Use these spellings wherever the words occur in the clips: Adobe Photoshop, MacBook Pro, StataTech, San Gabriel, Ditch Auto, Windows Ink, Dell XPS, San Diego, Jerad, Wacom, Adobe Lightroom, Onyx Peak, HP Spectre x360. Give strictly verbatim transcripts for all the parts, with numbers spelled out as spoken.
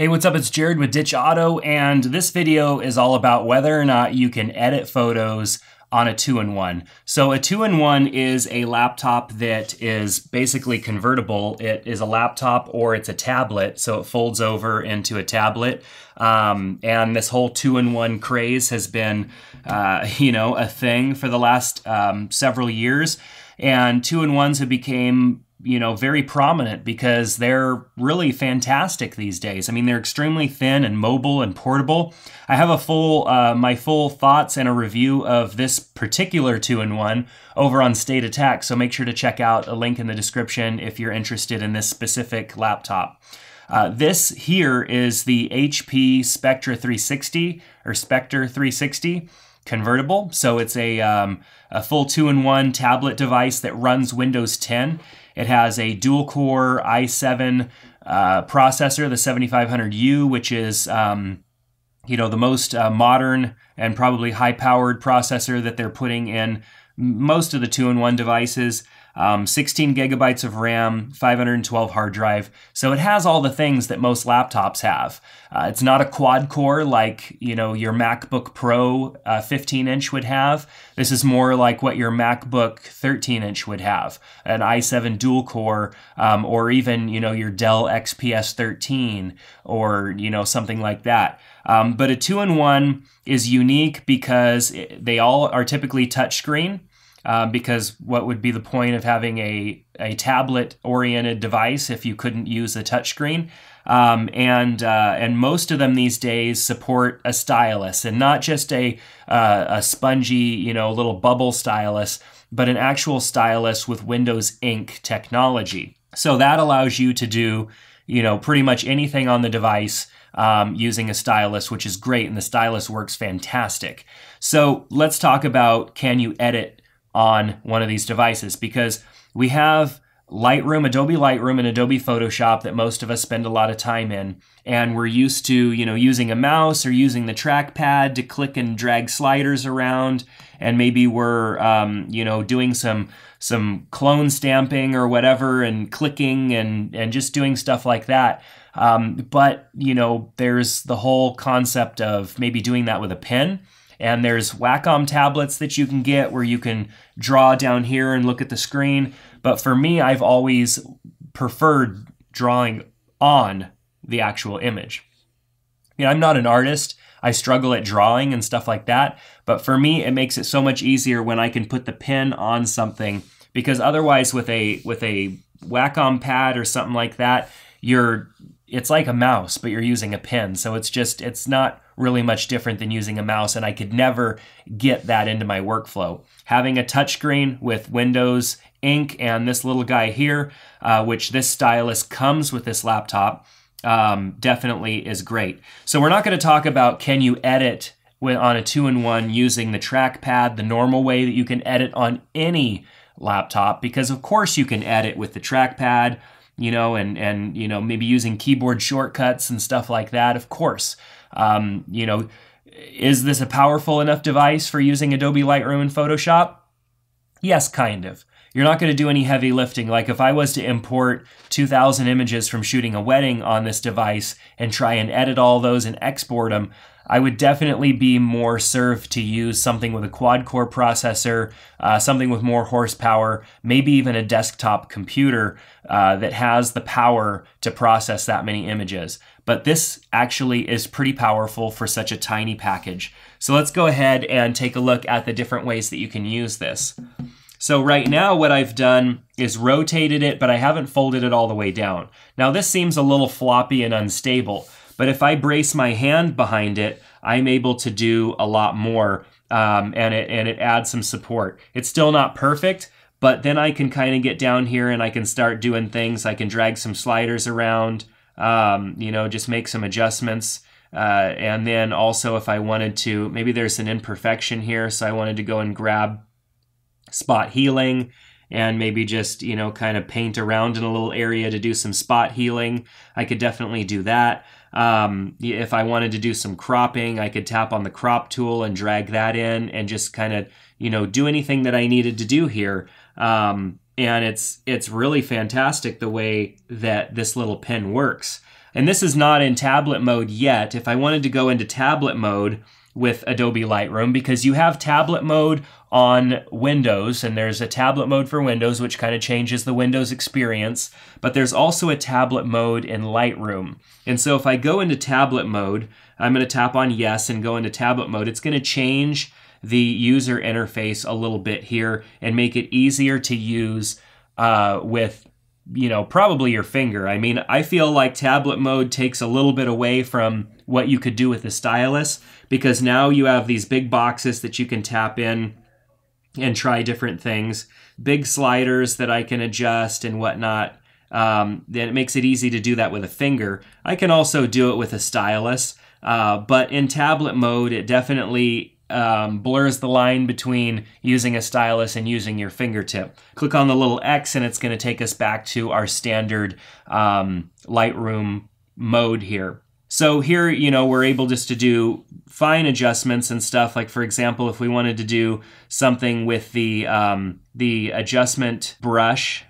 Hey, what's up? It's Jared with Ditch Auto, and this video is all about whether or not you can edit photos on a two in one. So a two in one is a laptop that is basically convertible. It is a laptop or it's a tablet, so it folds over into a tablet. Um, and this whole two in one craze has been, uh, you know, a thing for the last um, several years. And two in ones have became you know, very prominent because they're really fantastic these days. I mean, they're extremely thin and mobile and portable. I have a full, uh, my full thoughts and a review of this particular two in one over on StataTech, so make sure to check out a link in the description if you're interested in this specific laptop. Uh, this here is the H P Spectre three sixty or Spectre three sixty. Convertible. So it's a, um, a full two in one tablet device that runs Windows ten. It has a dual-core i seven uh, processor, the seventy-five hundred U, which is um, you know the most uh, modern and probably high-powered processor that they're putting in most of the two in one devices. Um, sixteen gigabytes of RAM, five hundred twelve hard drive. So it has all the things that most laptops have. Uh, it's not a quad core like, you know, your MacBook Pro uh, fifteen inch would have. This is more like what your MacBook thirteen inch would have, an i seven dual core, um, or even, you know, your Dell X P S thirteen or, you know, something like that. Um, but a two in one is unique because it, they all are typically touchscreen. Uh, because what would be the point of having a, a tablet-oriented device if you couldn't use a touchscreen? Um, and uh, and most of them these days support a stylus, and not just a uh, a spongy, you know, little bubble stylus, but an actual stylus with Windows Ink technology. So that allows you to do, you know, pretty much anything on the device um, using a stylus, which is great, and the stylus works fantastic. So let's talk about, can you edit on one of these devices? Because we have Lightroom, Adobe Lightroom and Adobe Photoshop that most of us spend a lot of time in. And we're used to, you know, using a mouse or using the trackpad to click and drag sliders around. And maybe we're, um, you know, doing some some clone stamping or whatever and clicking and, and just doing stuff like that. Um, but, you know, there's the whole concept of maybe doing that with a pen. And there's Wacom tablets that you can get where you can draw down here and look at the screen. But for me, I've always preferred drawing on the actual image. You know, I'm not an artist. I struggle at drawing and stuff like that. But for me, it makes it so much easier when I can put the pen on something, because otherwise with a with a Wacom pad or something like that, you're it's like a mouse, but you're using a pen. So it's just, it's not really much different than using a mouse, and I could never get that into my workflow. Having a touchscreen with Windows Ink and this little guy here, uh, which this stylus comes with this laptop, um, definitely is great. So we're not going to talk about, can you edit on a two in one using the trackpad, the normal way that you can edit on any laptop, because of course you can edit with the trackpad, you know, and, and you know, maybe using keyboard shortcuts and stuff like that, of course. Um, you know, is this a powerful enough device for using Adobe Lightroom and Photoshop? Yes, kind of. You're not going to do any heavy lifting. Like if I was to import two thousand images from shooting a wedding on this device and try and edit all those and export them, I would definitely be more served to use something with a quad-core processor, uh, something with more horsepower, maybe even a desktop computer uh, that has the power to process that many images. But this actually is pretty powerful for such a tiny package. So let's go ahead and take a look at the different ways that you can use this. So right now what I've done is rotated it, but I haven't folded it all the way down. Now this seems a little floppy and unstable, but if I brace my hand behind it, I'm able to do a lot more, um, and, it, and it adds some support. It's still not perfect, but then I can kind of get down here and I can start doing things. I can drag some sliders around, um, you know, just make some adjustments. Uh, and then also if I wanted to, maybe there's an imperfection here, so I wanted to go and grab spot healing and maybe just, you know, kind of paint around in a little area to do some spot healing. I could definitely do that. Um, if I wanted to do some cropping, I could tap on the crop tool and drag that in and just kind of, you know, do anything that I needed to do here. Um, and it's, it's really fantastic the way that this little pen works. And this is not in tablet mode yet. If I wanted to go into tablet mode with Adobe Lightroom, because you have tablet mode on Windows, and there's a tablet mode for Windows, which kind of changes the Windows experience, but there's also a tablet mode in Lightroom. And so if I go into tablet mode, I'm going to tap on yes and go into tablet mode. It's going to change the user interface a little bit here and make it easier to use uh, with, you know, probably your finger. I mean, I feel like tablet mode takes a little bit away from what you could do with the stylus, because now you have these big boxes that you can tap in and try different things, big sliders that I can adjust and whatnot. Um, then it makes it easy to do that with a finger. I can also do it with a stylus, uh, but in tablet mode, it definitely Um, blurs the line between using a stylus and using your fingertip. Click on the little X and it's going to take us back to our standard um, Lightroom mode here. So here, you know, we're able just to do fine adjustments and stuff. Like, for example, if we wanted to do something with the, um, the adjustment brush,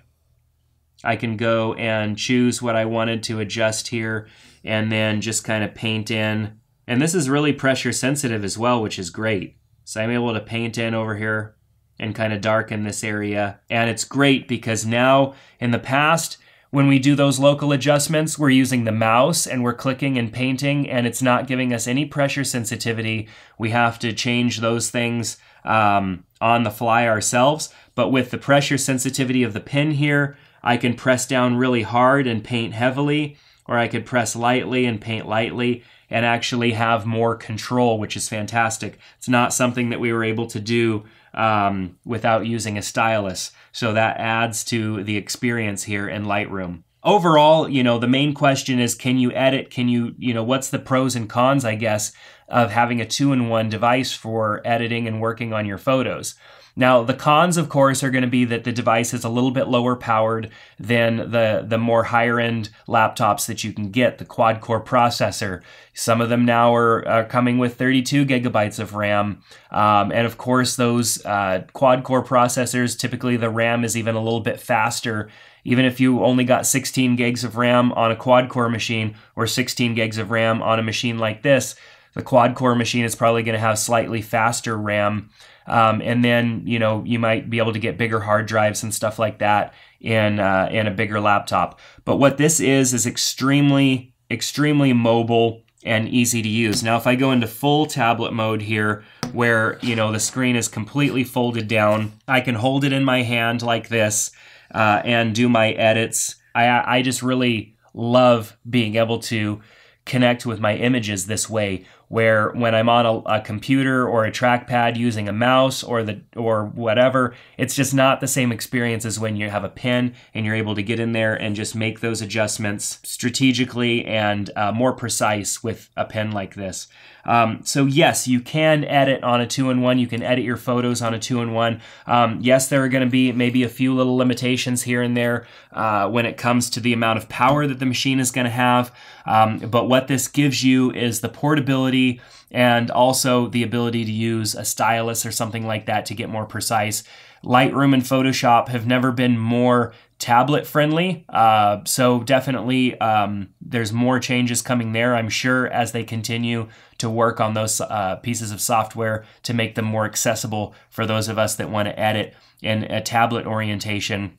I can go and choose what I wanted to adjust here and then just kind of paint in. And this is really pressure sensitive as well, which is great. So I'm able to paint in over here and kind of darken this area. And it's great because now, in the past, when we do those local adjustments, we're using the mouse and we're clicking and painting, and it's not giving us any pressure sensitivity. We have to change those things um, on the fly ourselves. But with the pressure sensitivity of the pen here, I can press down really hard and paint heavily, or I could press lightly and paint lightly, and actually have more control, which is fantastic. It's not something that we were able to do um, without using a stylus. So that adds to the experience here in Lightroom. Overall, you know, the main question is, can you edit? Can you, you know, what's the pros and cons, I guess, of having a two-in-one device for editing and working on your photos? Now, the cons, of course, are going to be that the device is a little bit lower powered than the, the more higher-end laptops that you can get, the quad-core processor. Some of them now are, are coming with thirty-two gigabytes of RAM. Um, and, of course, those uh, quad-core processors, typically the RAM is even a little bit faster. Even if you only got sixteen gigs of RAM on a quad-core machine or sixteen gigs of RAM on a machine like this, the quad-core machine is probably going to have slightly faster RAM. Um, and then, you know, you might be able to get bigger hard drives and stuff like that in, uh, in a bigger laptop. But what this is is extremely, extremely mobile and easy to use. Now, if I go into full tablet mode here, where, you know, the screen is completely folded down, I can hold it in my hand like this uh, and do my edits. I, I just really love being able to connect with my images this way, where when I'm on a, a computer or a trackpad using a mouse or the or whatever, it's just not the same experience as when you have a pen and you're able to get in there and just make those adjustments strategically and uh, more precise with a pen like this. Um, so yes, you can edit on a two-in-one. You can edit your photos on a two-in-one. Um, yes, there are going to be maybe a few little limitations here and there uh, when it comes to the amount of power that the machine is going to have. Um, but what this gives you is the portability and also the ability to use a stylus or something like that to get more precise. Lightroom and Photoshop have never been more tablet friendly, uh, so definitely um, there's more changes coming there, I'm sure, as they continue to work on those uh, pieces of software to make them more accessible for those of us that want to edit in a tablet orientation.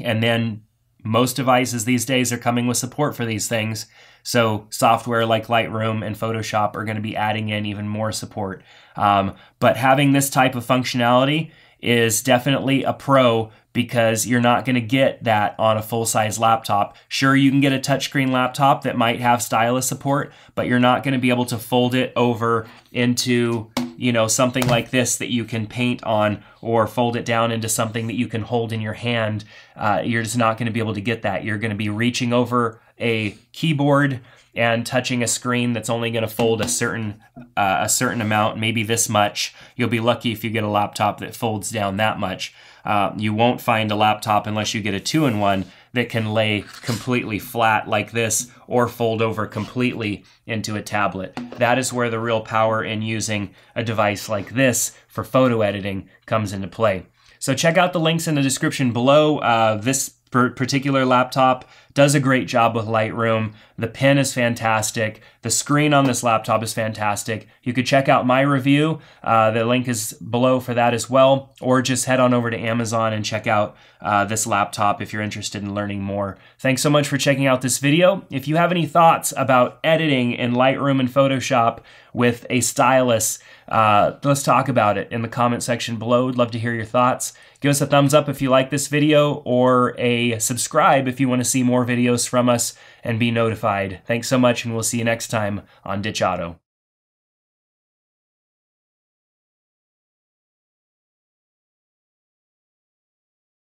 And then most devices these days are coming with support for these things. So software like Lightroom and Photoshop are going to be adding in even more support. Um, but having this type of functionality is definitely a pro, because you're not going to get that on a full-size laptop. Sure, you can get a touchscreen laptop that might have stylus support, but you're not going to be able to fold it over into, you know, something like this that you can paint on, or fold it down into something that you can hold in your hand. Uh, you're just not going to be able to get that. You're going to be reaching over a keyboard and touching a screen that's only going to fold a certain uh, a certain amount, maybe this much. You'll be lucky if you get a laptop that folds down that much. Uh, you won't find a laptop, unless you get a two-in-one, that can lay completely flat like this or fold over completely into a tablet. That is where the real power in using a device like this for photo editing comes into play. So check out the links in the description below. Uh, this particular laptop does a great job with Lightroom. The pen is fantastic. The screen on this laptop is fantastic. You could check out my review. Uh, the link is below for that as well, or just head on over to Amazon and check out uh, this laptop if you're interested in learning more. Thanks so much for checking out this video. If you have any thoughts about editing in Lightroom and Photoshop with a stylus, uh, let's talk about it in the comment section below. I'd love to hear your thoughts. Give us a thumbs up if you like this video, or a subscribe if you want to see more videos from us and be notified. Thanks so much, and we'll see you next time on Ditch Auto.